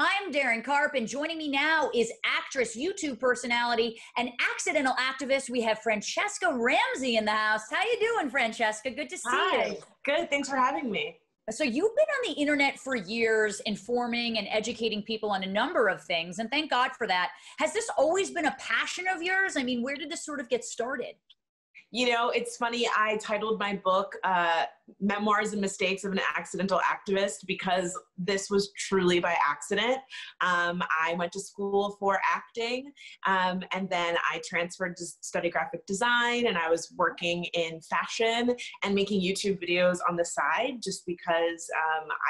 I'm Darren Carp, and joining me now is actress, YouTube personality, and accidental activist. We have Francesca Ramsey in the house. How you doing, Francesca? Good to see you. Good. Thanks for having me. So you've been on the internet for years, informing and educating people on a number of things, and thank God for that. Has this always been a passion of yours? I mean, where did this sort of get started? You know, it's funny, I titled my book, Memoirs and Mistakes of an Accidental Activist, because this was truly by accident. I went to school for acting, and then I transferred to study graphic design, and I was working in fashion and making YouTube videos on the side just because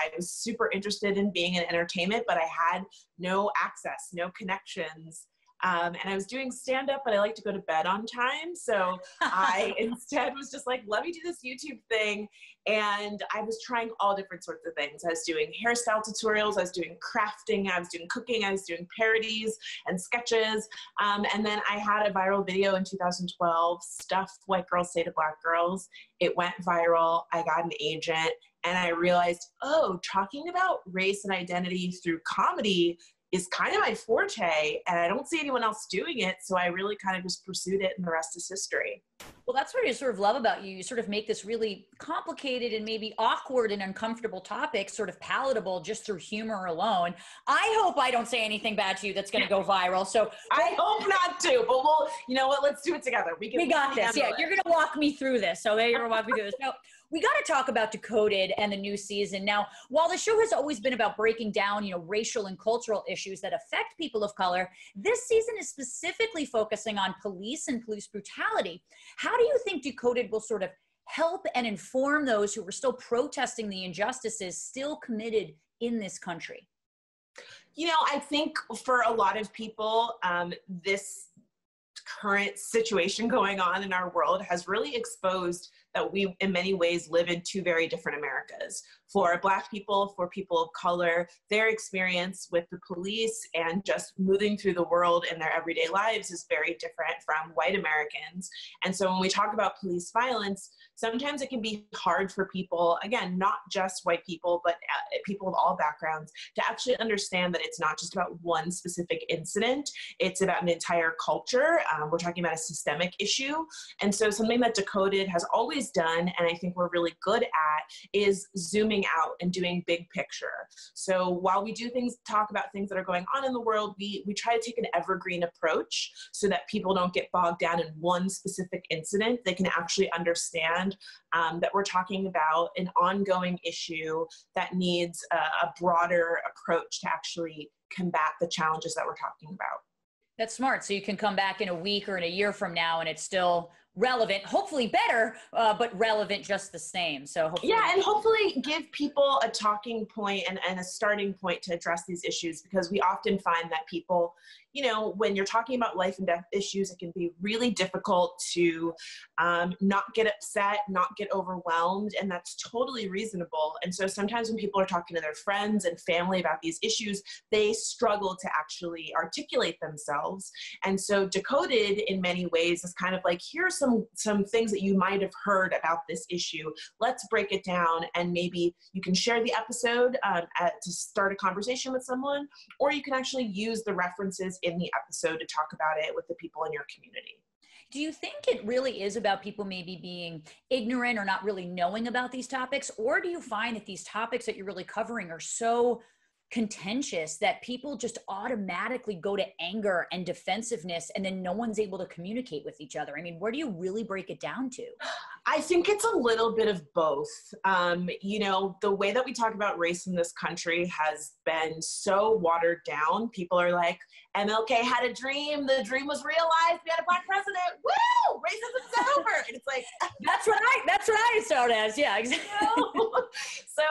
I was super interested in being in entertainment, but I had no access, no connections. And I was doing stand-up, but I like to go to bed on time. So I instead was just like, let me do this YouTube thing. And I was trying all different sorts of things. I was doing hairstyle tutorials. I was doing crafting. I was doing cooking. I was doing parodies and sketches. And then I had a viral video in 2012, Stuff White Girls Say to Black Girls. It went viral. I got an agent. And I realized, oh, talking about race and identity through comedy is kind of my forte, and I don't see anyone else doing it, so I really kind of just pursued it, and the rest is history. Well, that's what I sort of love about you. You sort of make this really complicated and maybe awkward and uncomfortable topic sort of palatable just through humor alone. I hope I don't say anything bad to you that's going to go viral. So I hope not to, but we'll, you know what, let's do it together. We got this. Yeah, you're going to walk me through this. So you're going to walk me through this. Now, we got to talk about Decoded and the new season. Now, while the show has always been about breaking down, you know, racial and cultural issues that affect people of color, this season is specifically focusing on police and police brutality. How do you think Decoded will sort of help and inform those who are still protesting the injustices still committed in this country? You know, I think for a lot of people, this current situation going on in our world has really exposed that we, in many ways, live in two very different Americas. For Black people, for people of color, their experience with the police and just moving through the world in their everyday lives is very different from white Americans. And so when we talk about police violence, sometimes it can be hard for people, again, not just white people, but people of all backgrounds, to actually understand that it's not just about one specific incident, it's about an entire culture. We're talking about a systemic issue. And so something that Decoded has always done, and I think we're really good at, is zooming out and doing big picture. So while we do things, talk about things that are going on in the world, we try to take an evergreen approach so that people don't get bogged down in one specific incident. They can actually understand that we're talking about an ongoing issue that needs a broader approach to actually combat the challenges that we're talking about. That's smart. So you can come back in a week or in a year from now and it's still relevant, hopefully better, but relevant just the same. So hopefully, yeah, and hopefully give people a talking point and a starting point to address these issues, because we often find that people, you know, when you're talking about life and death issues, it can be really difficult to not get upset, not get overwhelmed, and that's totally reasonable. And so sometimes when people are talking to their friends and family about these issues, they struggle to actually articulate themselves. And so Decoded, in many ways, is kind of like, here's some things that you might have heard about this issue. Let's break it down, and maybe you can share the episode to start a conversation with someone, or you can actually use the references in the episode to talk about it with the people in your community. Do you think it really is about people maybe being ignorant or not really knowing about these topics? Or do you find that these topics that you're really covering are so contentious that people just automatically go to anger and defensiveness, and then no one's able to communicate with each other? I mean, where do you really break it down to? I think it's a little bit of both. You know, the way that we talk about race in this country has been so watered down. People are like, MLK had a dream. The dream was realized. We had a Black president. Woo! Racism's over. And it's like, that's what I saw it as. Yeah, exactly. So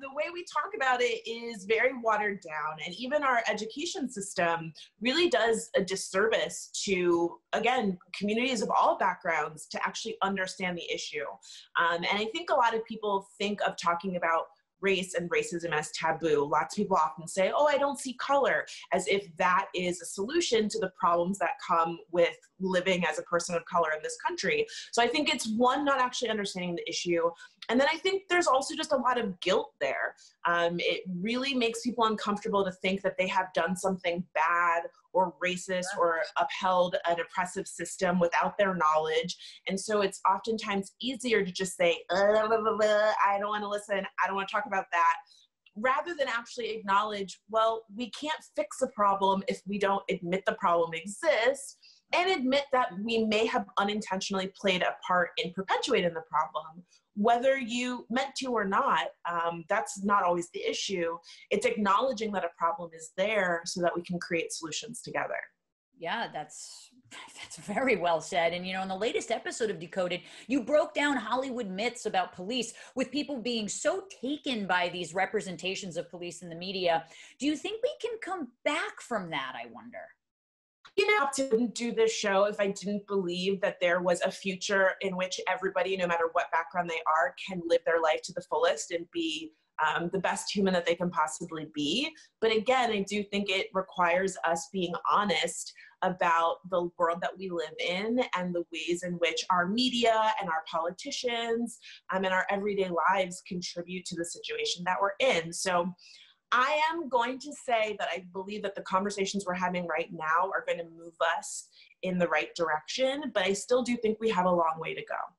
the way we talk about it is very watered down. And even our education system really does a disservice to, again, communities of all backgrounds to actually understand the issue. And I think a lot of people think of talking about race and racism as taboo. Lots of people often say, oh, I don't see color, as if that is a solution to the problems that come with living as a person of color in this country. So I think it's one, not actually understanding the issue. And then I think there's also just a lot of guilt there. It really makes people uncomfortable to think that they have done something bad or racist or upheld an oppressive system without their knowledge. And so it's oftentimes easier to just say, blah, blah, blah, blah, I don't want to listen, I don't want to talk about that, rather than actually acknowledge, well, we can't fix a problem if we don't admit the problem exists, and admit that we may have unintentionally played a part in perpetuating the problem. Whether you meant to or not, that's not always the issue. It's acknowledging that a problem is there so that we can create solutions together. Yeah, that's very well said. And, you know, in the latest episode of Decoded, you broke down Hollywood myths about police, with people being so taken by these representations of police in the media. Do you think we can come back from that, I wonder? You know, I wouldn't do this show if I didn't believe that there was a future in which everybody, no matter what background they are, can live their life to the fullest and be the best human that they can possibly be. But again, I do think it requires us being honest about the world that we live in and the ways in which our media and our politicians and our everyday lives contribute to the situation that we're in. So I am going to say that I believe that the conversations we're having right now are going to move us in the right direction, but I still do think we have a long way to go.